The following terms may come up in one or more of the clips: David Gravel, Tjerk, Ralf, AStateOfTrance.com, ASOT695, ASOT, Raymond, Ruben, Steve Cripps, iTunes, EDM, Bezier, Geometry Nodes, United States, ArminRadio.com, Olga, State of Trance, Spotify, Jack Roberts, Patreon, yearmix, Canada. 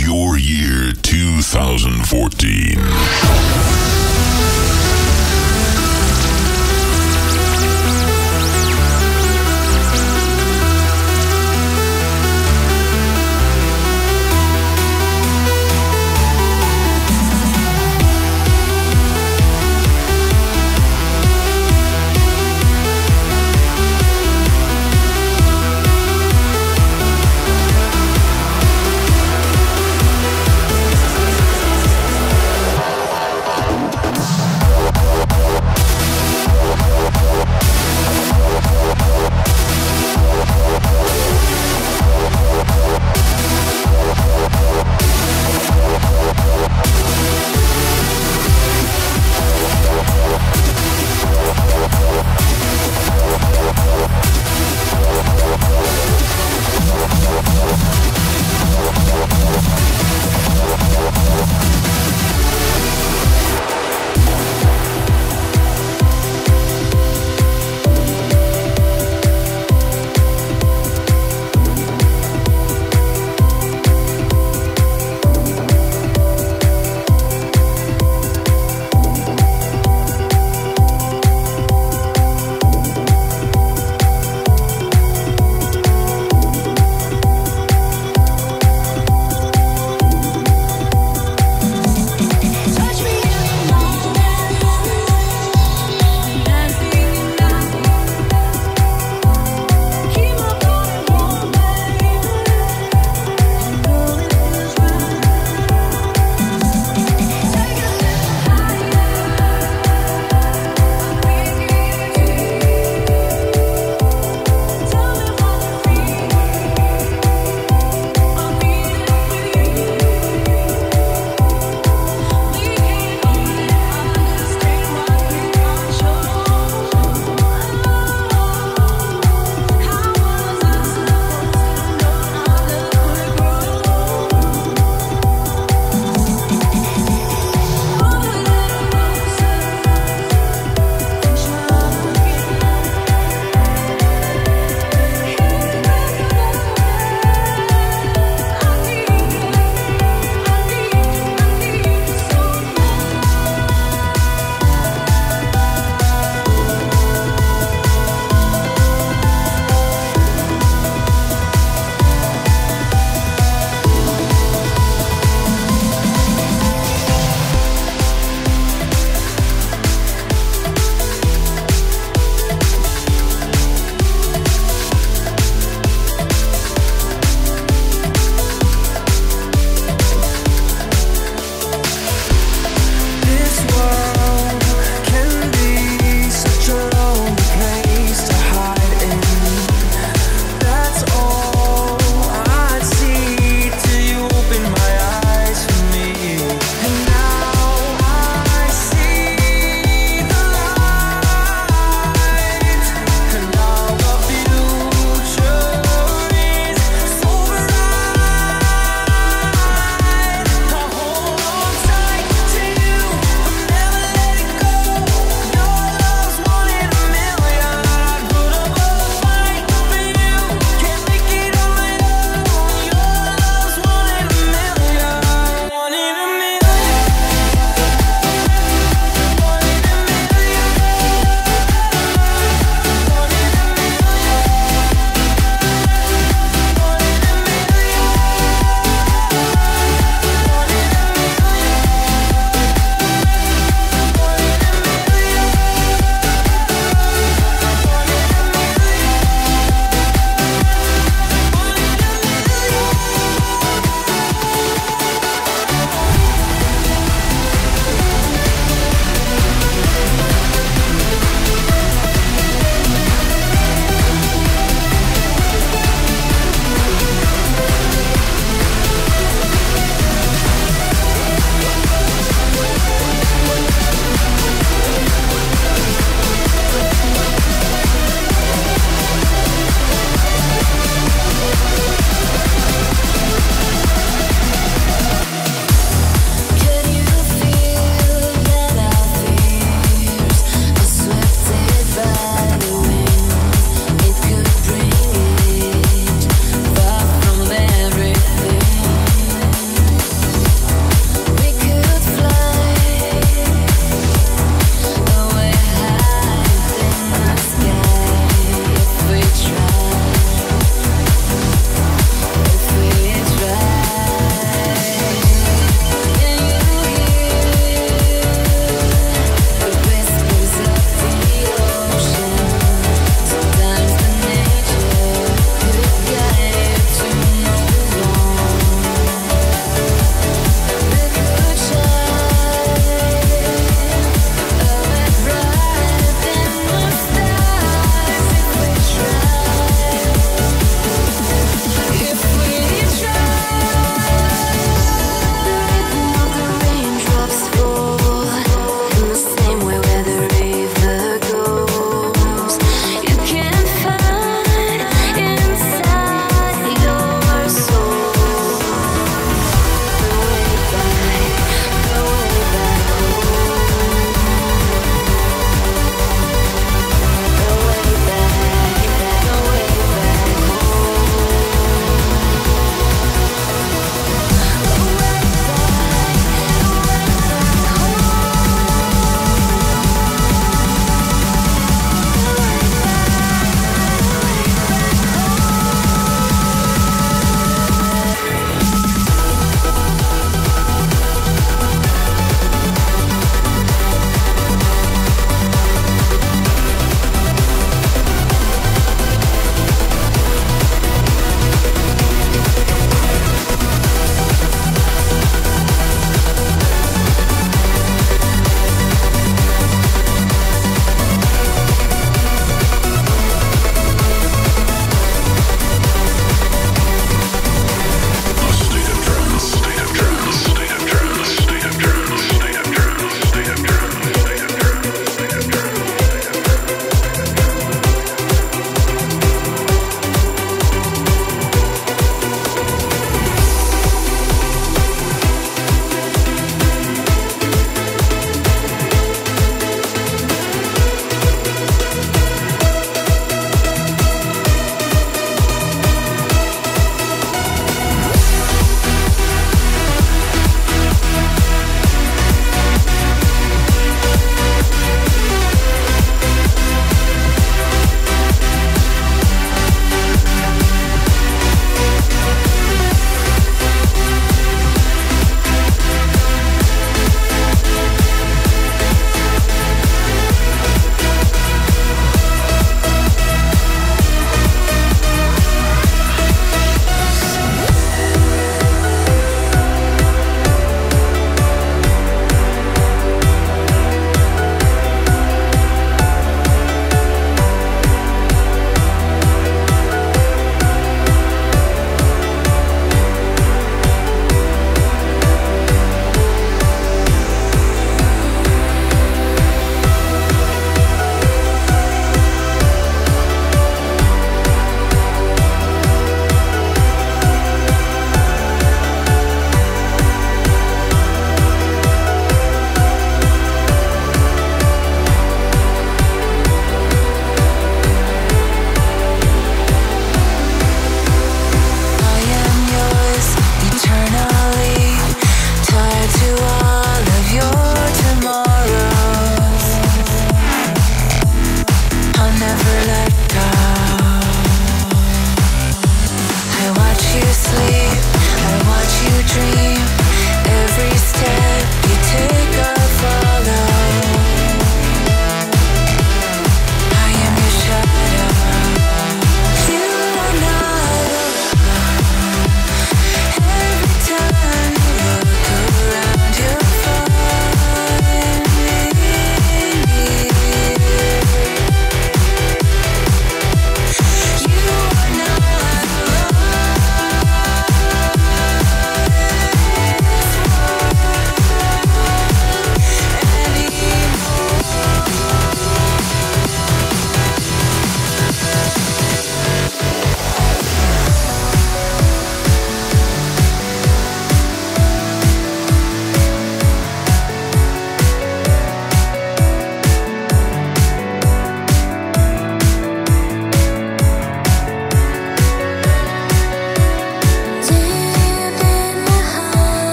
your year 2014.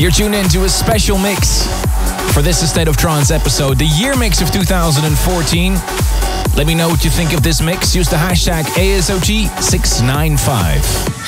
You're tuned in to a special mix for this State of Trance episode, the year mix of 2014. Let me know what you think of this mix. Use the hashtag ASOT695.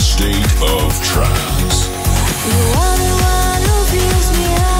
State of Trance. You are the one who fills me up.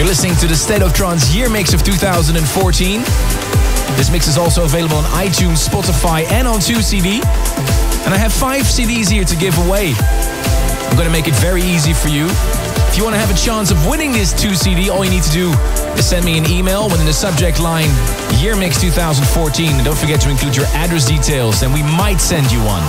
You're listening to the State of Trance Year Mix of 2014. This mix is also available on iTunes, Spotify and on 2CD. And I have 5 CDs here to give away. I'm going to make it very easy for you. If you want to have a chance of winning this 2CD, all you need to do is send me an email within the subject line Year Mix 2014. And don't forget to include your address details, and we might send you one.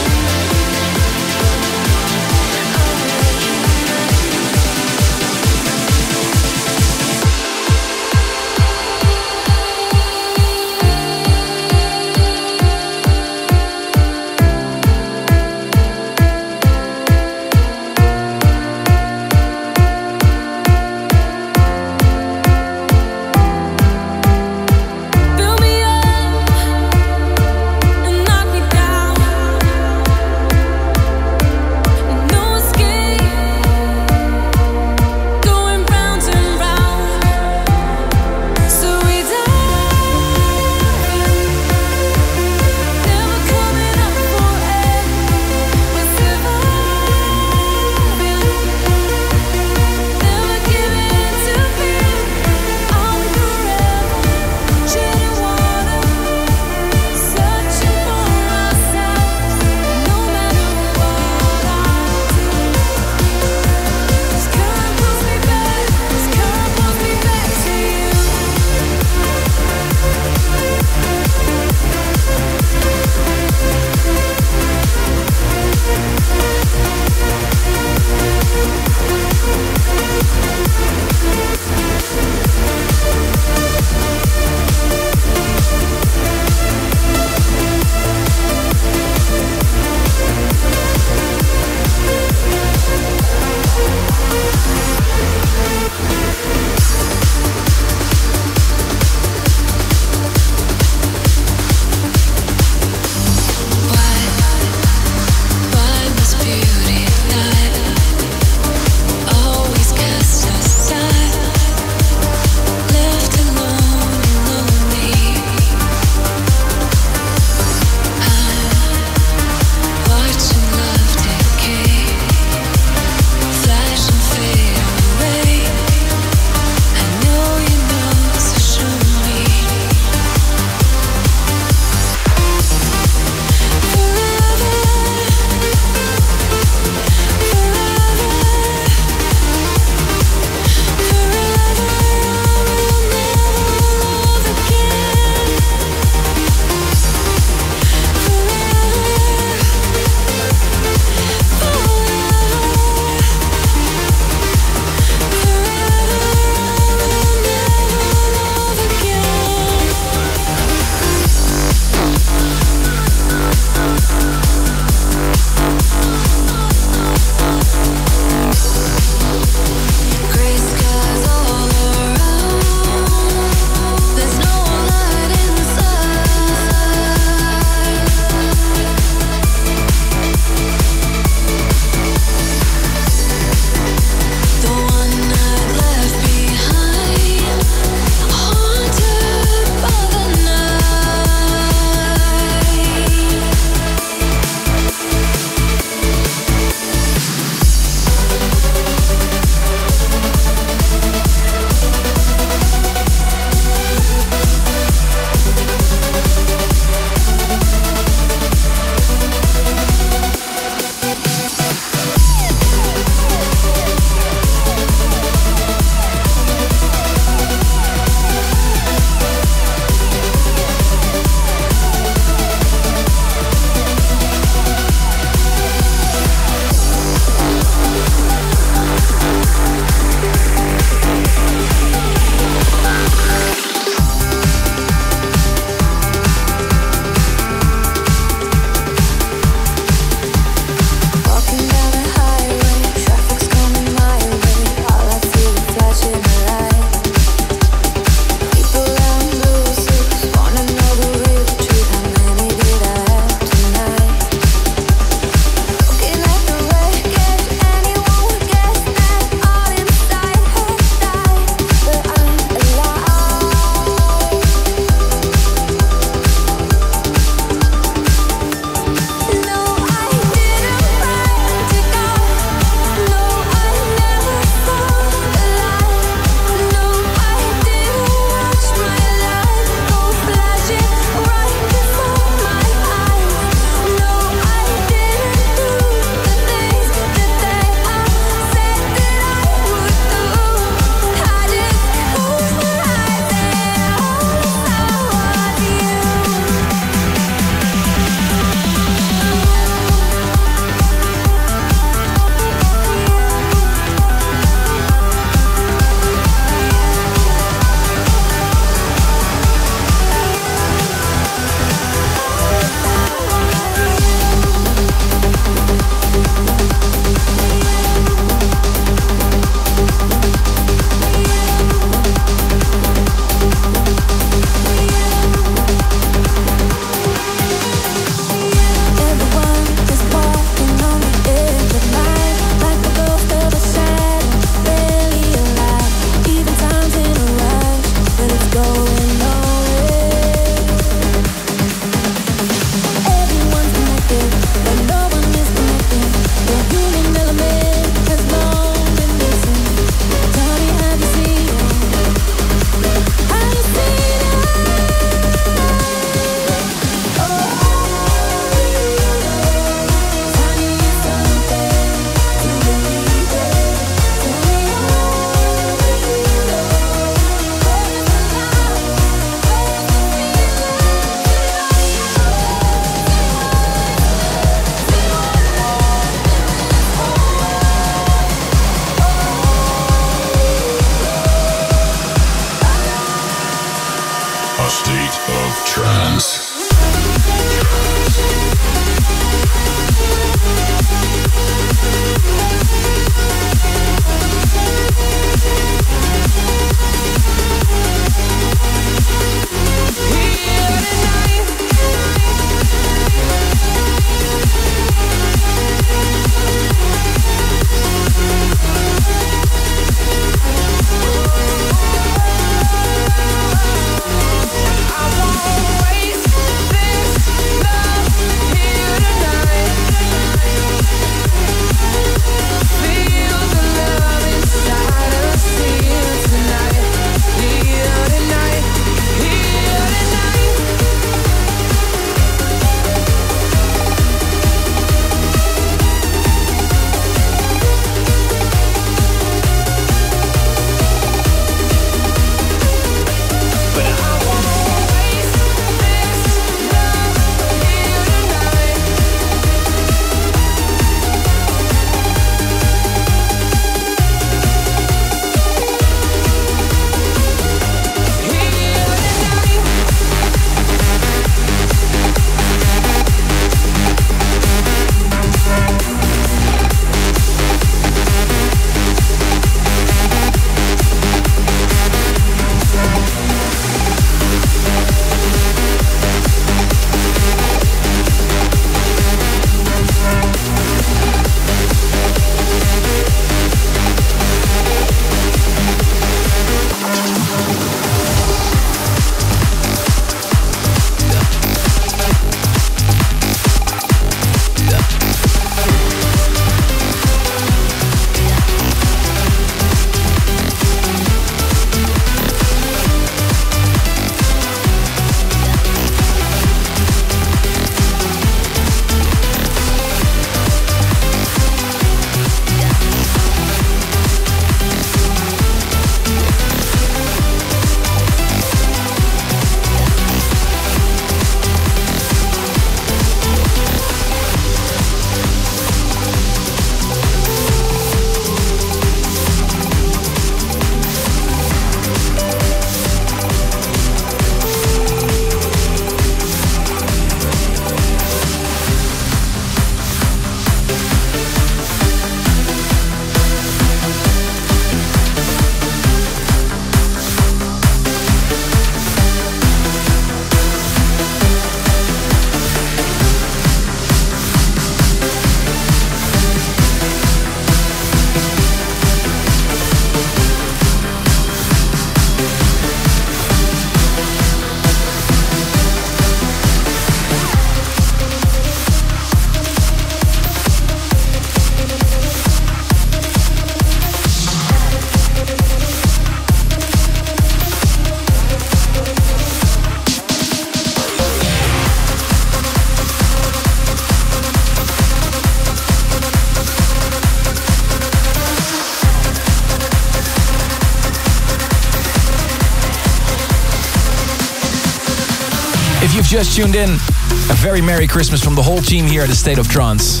just tuned in, a very Merry Christmas from the whole team here at the State of Trance.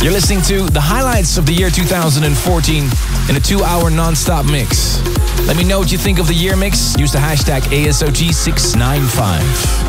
You're listening to the highlights of the year 2014 in a 2-hour non-stop mix. Let me know what you think of the year mix. Use the hashtag ASOT695.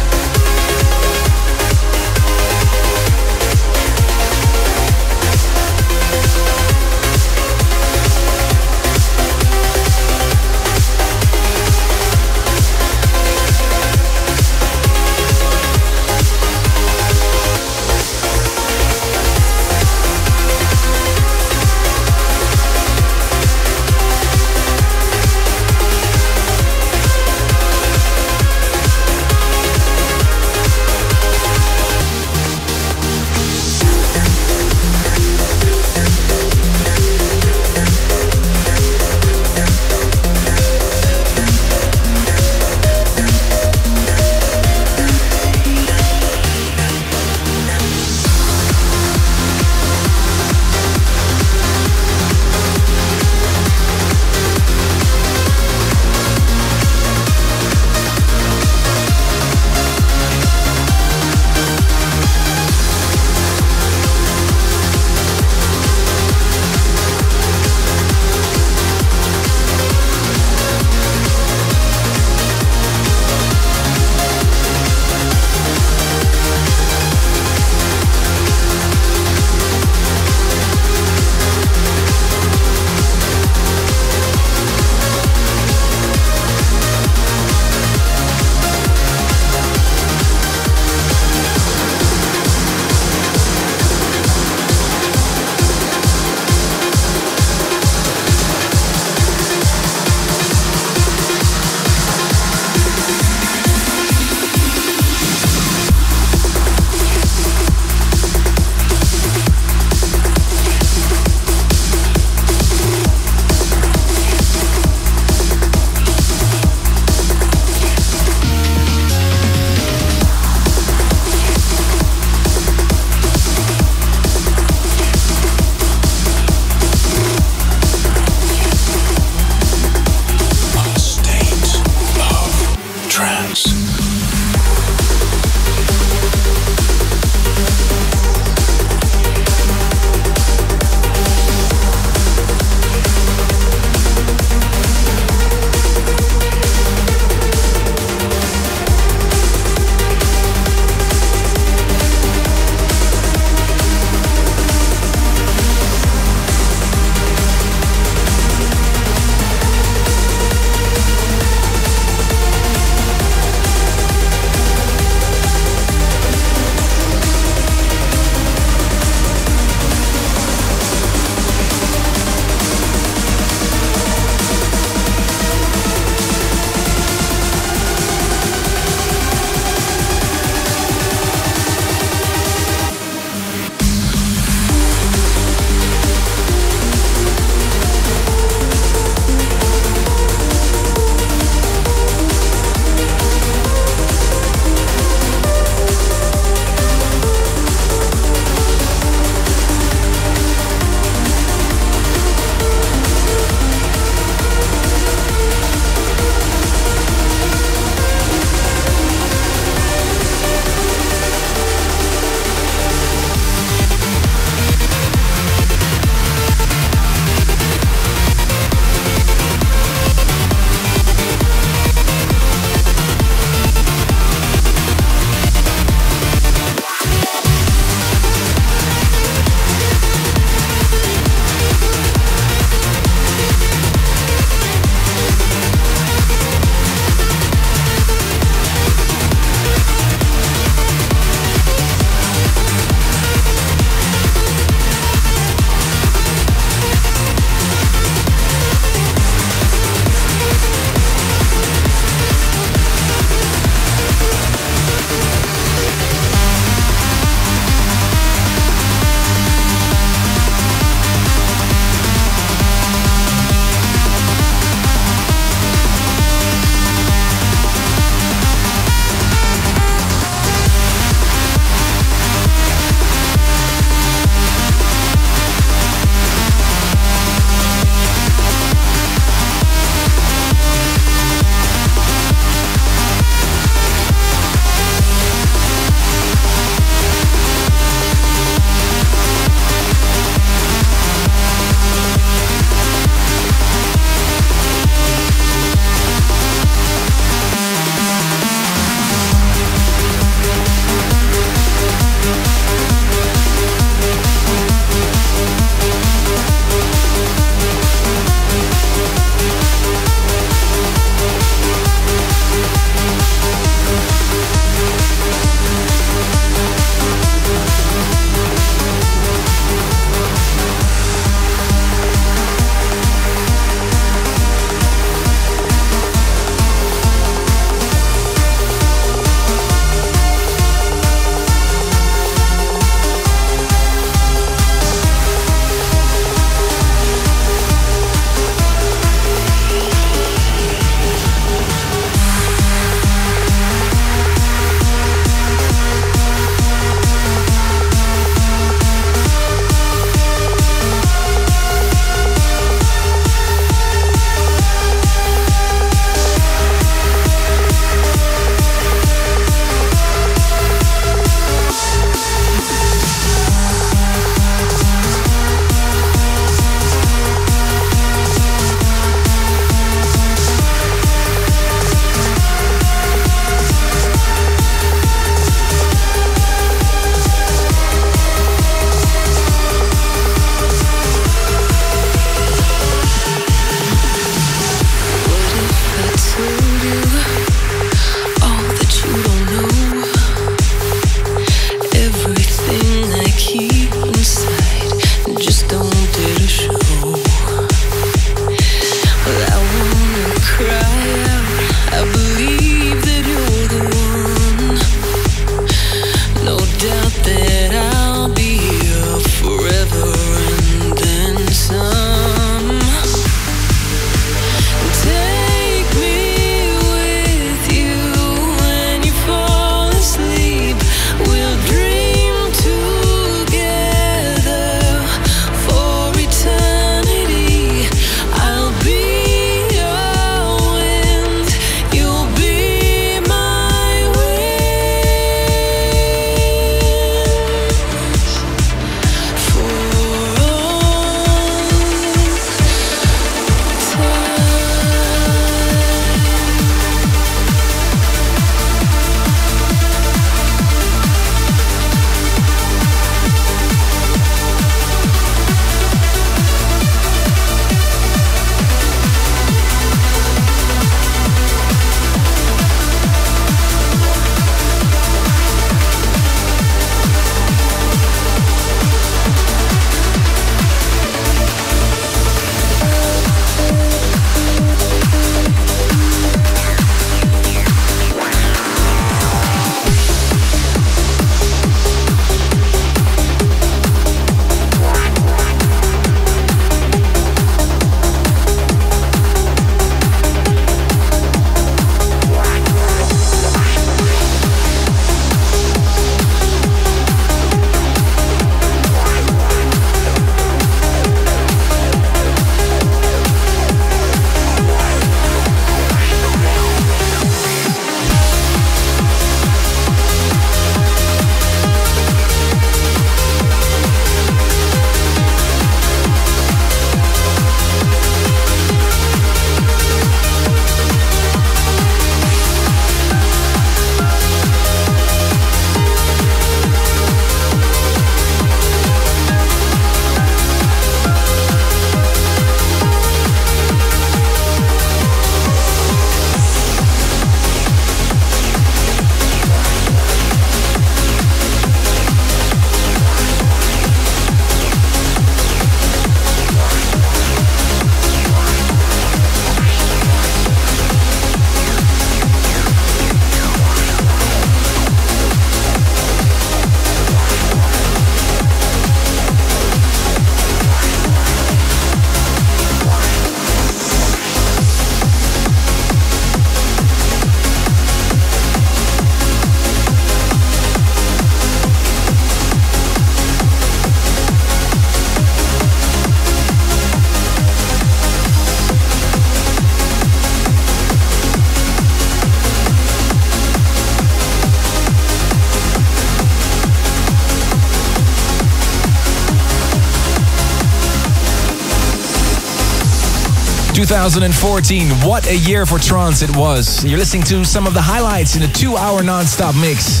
2014, what a year for trance it was. You're listening to some of the highlights in a 2-hour non-stop mix.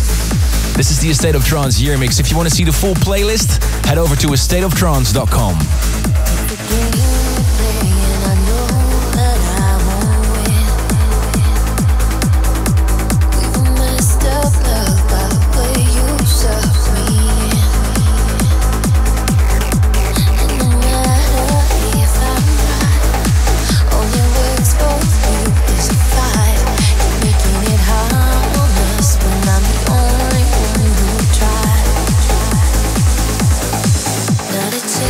This is the Estate of Trance year mix. If you want to see the full playlist, head over to AStateOfTrance.com. It's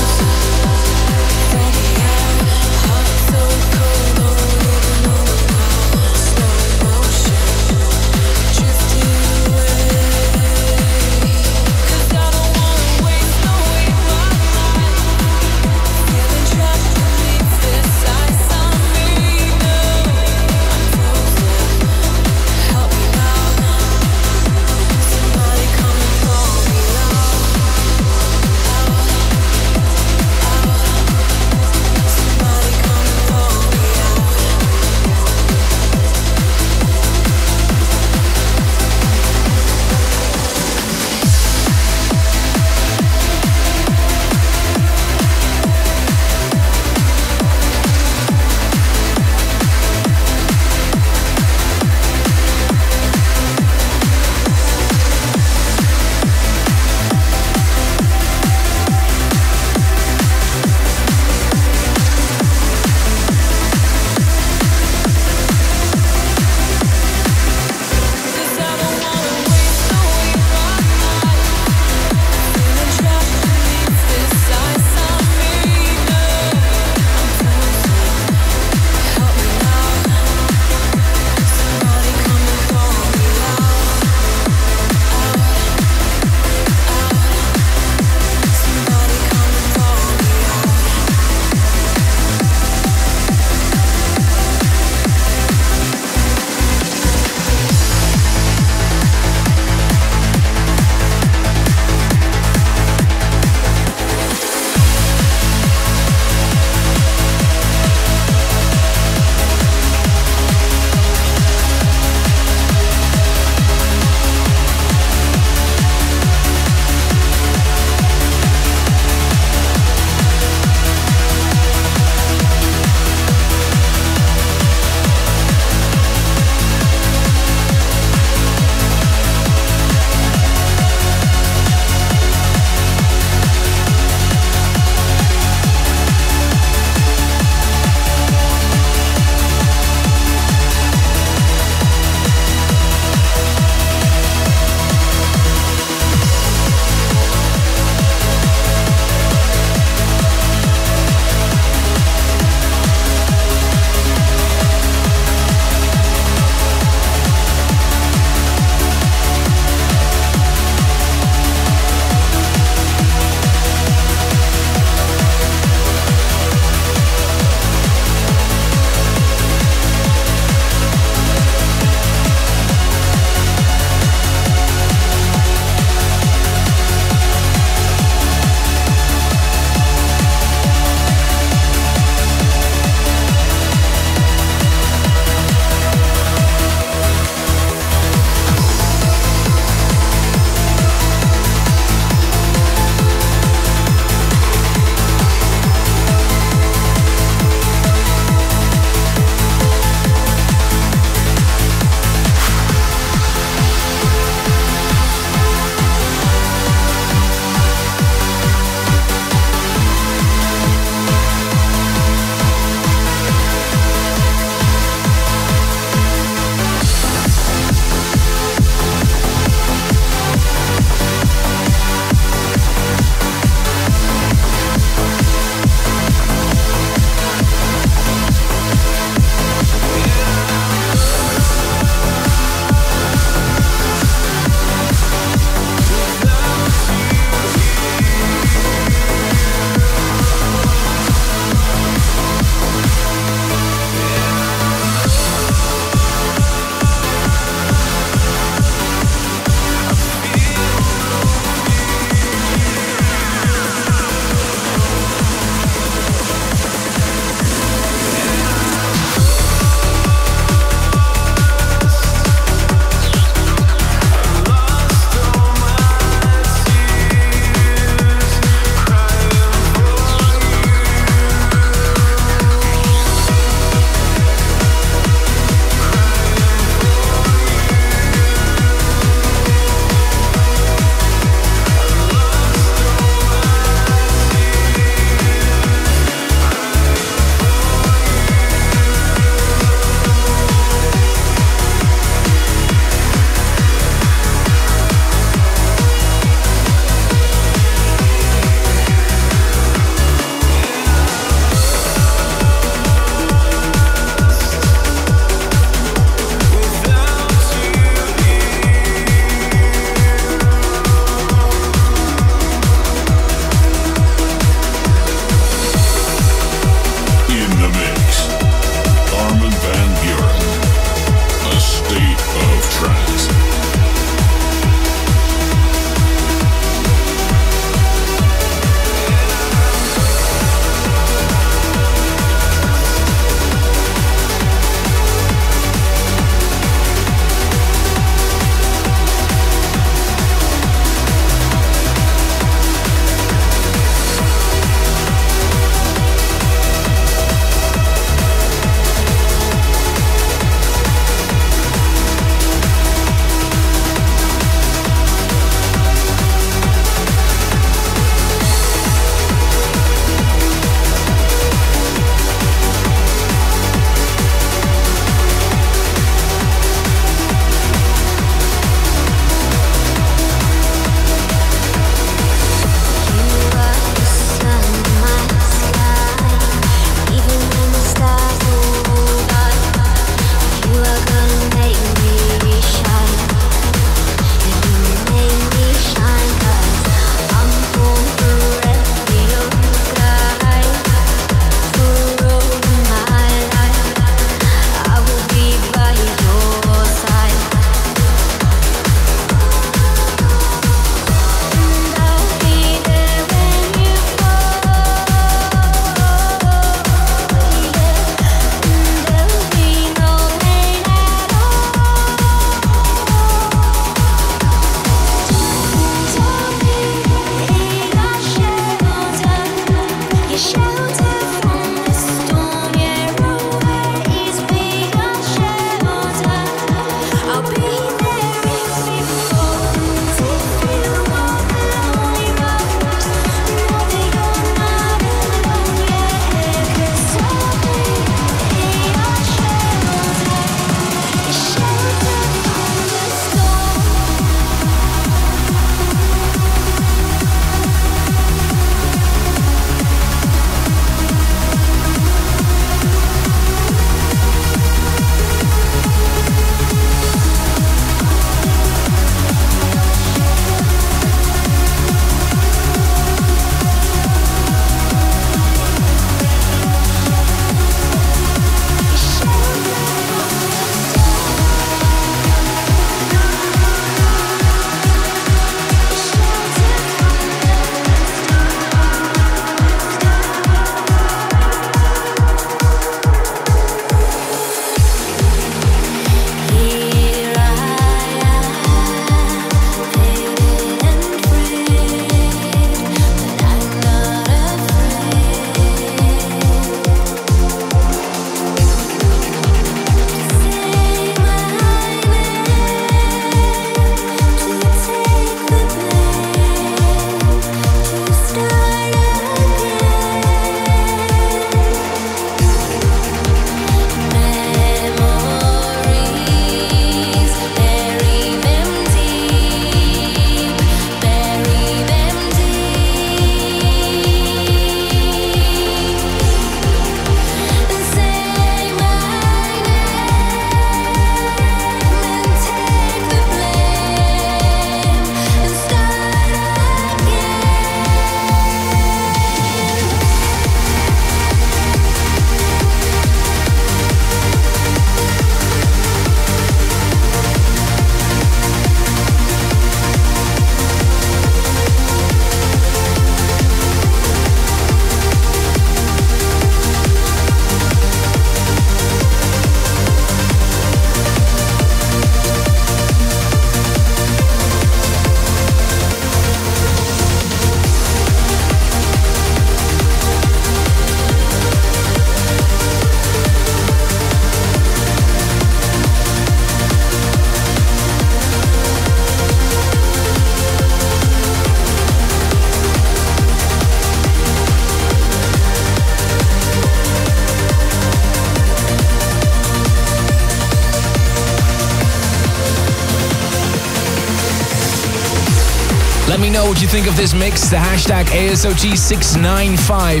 know what you think of this mix. The hashtag ASOT695.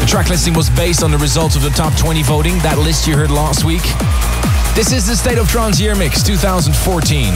The track listing was based on the results of the top 20 voting, that list you heard last week. This is the State of Trance Year Mix 2014.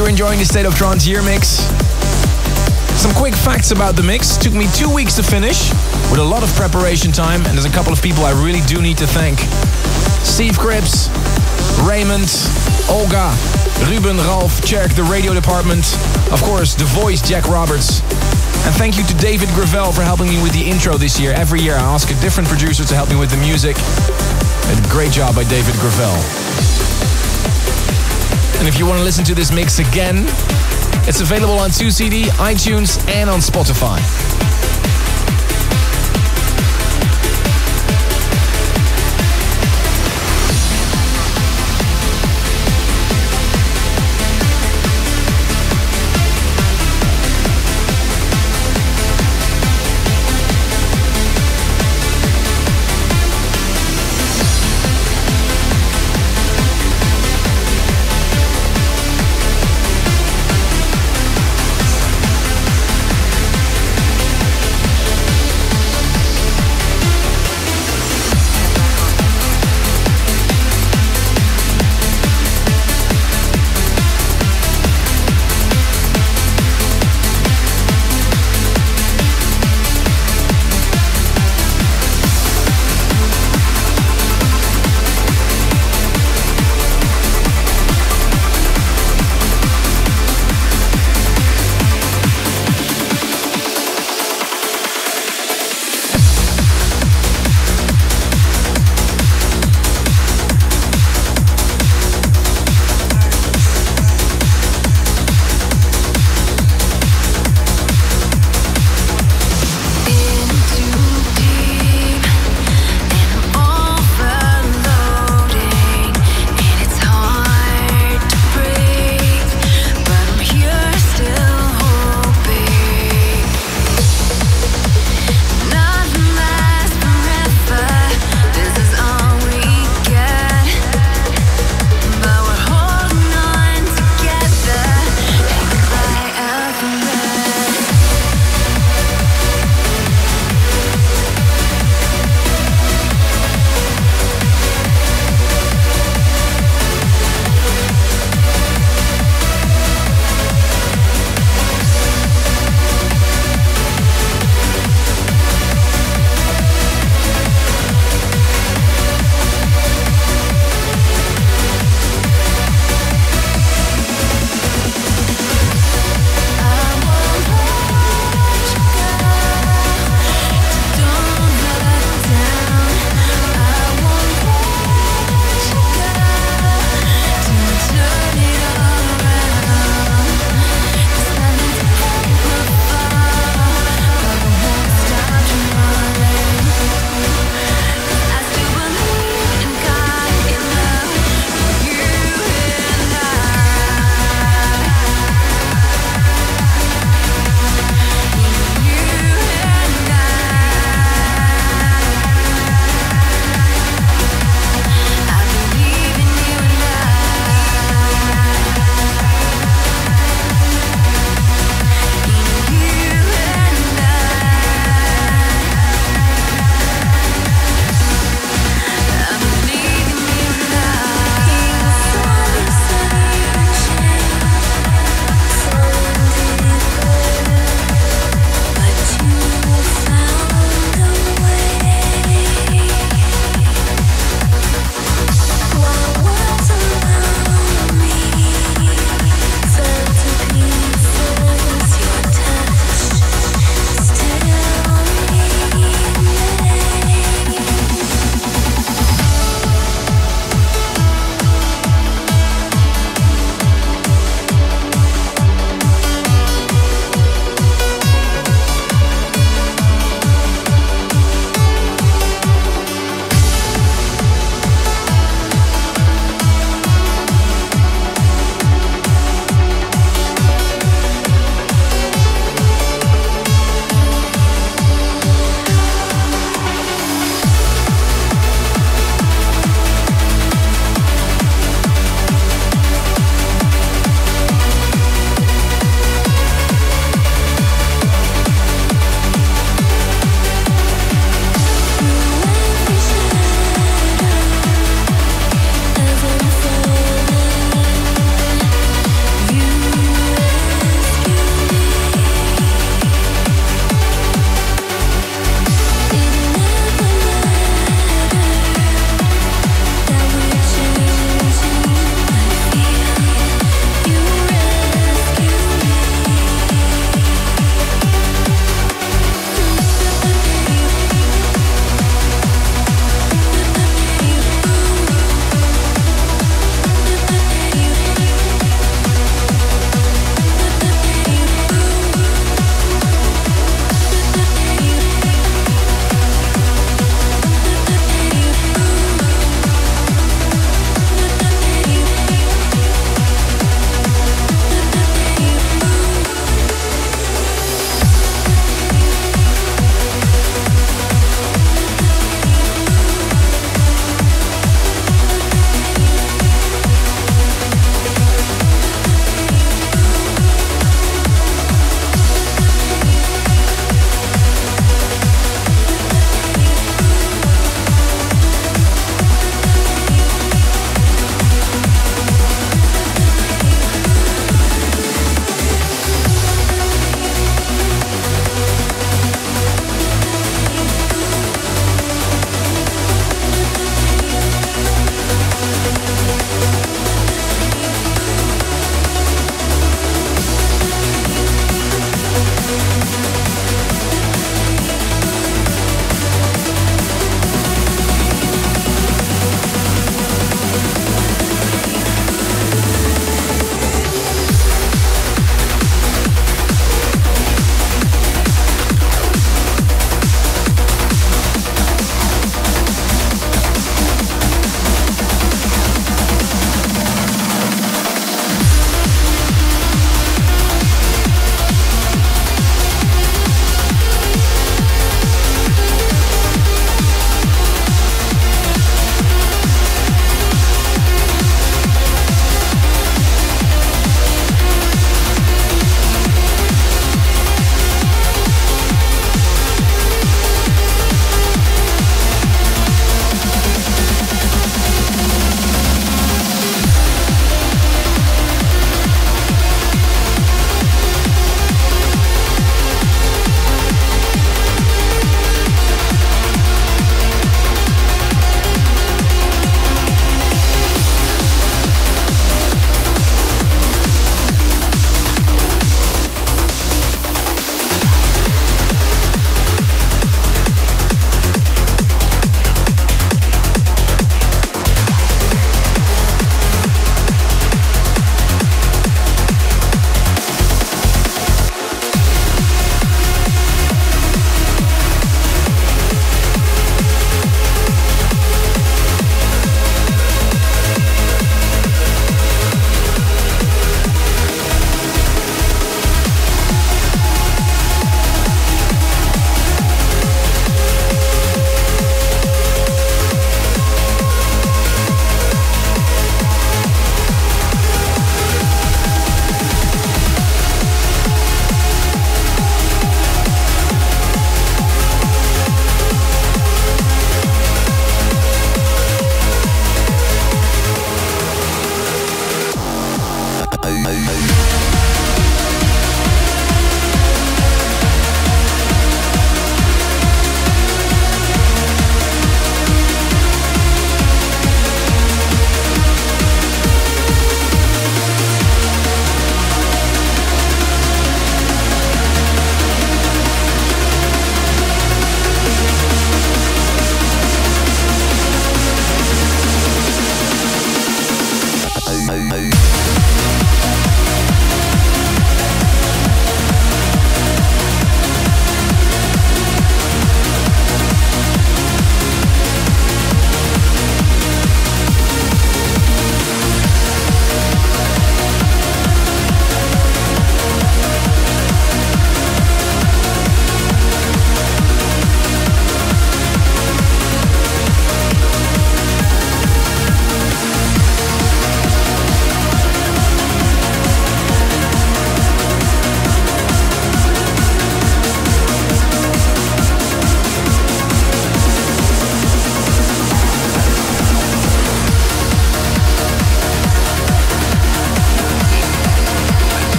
you're enjoying the State of Trance year mix. Some quick facts about the mix. Took me 2 weeks to finish with a lot of preparation time, and there's a couple of people I really do need to thank. Steve Cripps, Raymond, Olga, Ruben, Ralf, Tjerk, the radio department, of course, the voice, Jack Roberts. And thank you to David Gravel for helping me with the intro this year. Every year I ask a different producer to help me with the music. And great job by David Gravel. And if you want to listen to this mix again, it's available on 2CD, iTunes and on Spotify.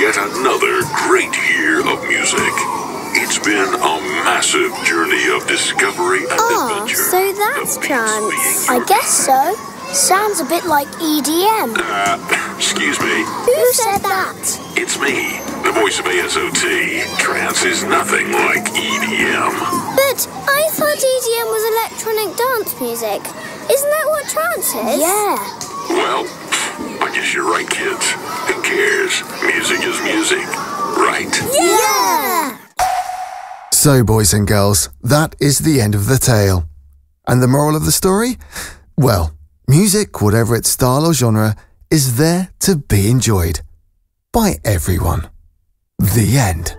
yet another great year of music. It's been a massive journey of discovery and adventure. Oh, so that's trance. I guess so. Sounds a bit like EDM. Excuse me. Who said that? It's me, the voice of ASOT. Trance is nothing like EDM. But I thought EDM was electronic dance music. Isn't that what trance is? Yeah. Well, I guess you're right, kids. Who cares? Music is music, right? Yeah! So, boys and girls, that is the end of the tale. And the moral of the story? Well, music, whatever its style or genre, is there to be enjoyed by everyone. The end.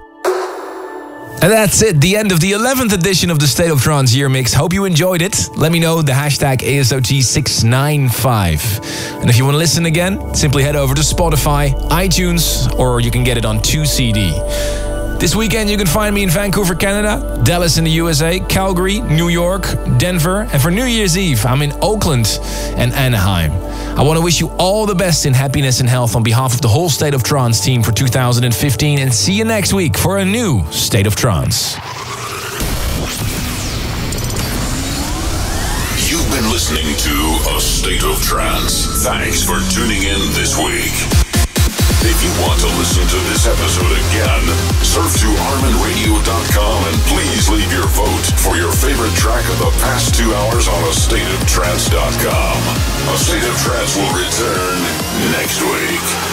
And that's it, the end of the 11th edition of the State of Trance Year Mix. Hope you enjoyed it. Let me know the hashtag ASOT695. And if you want to listen again, simply head over to Spotify, iTunes, or you can get it on 2CD. This weekend you can find me in Vancouver, Canada, Dallas in the USA, Calgary, New York, Denver, and for New Year's Eve I'm in Oakland and Anaheim. I want to wish you all the best in happiness and health on behalf of the whole State of Trance team for 2015, and see you next week for a new State of Trance. You've been listening to A State of Trance. Thanks for tuning in this week. If you want to listen to this episode again, surf to ArminRadio.com and please leave your vote for your favorite track of the past 2 hours on AStateOfTrance.com. A State of Trance will return next week.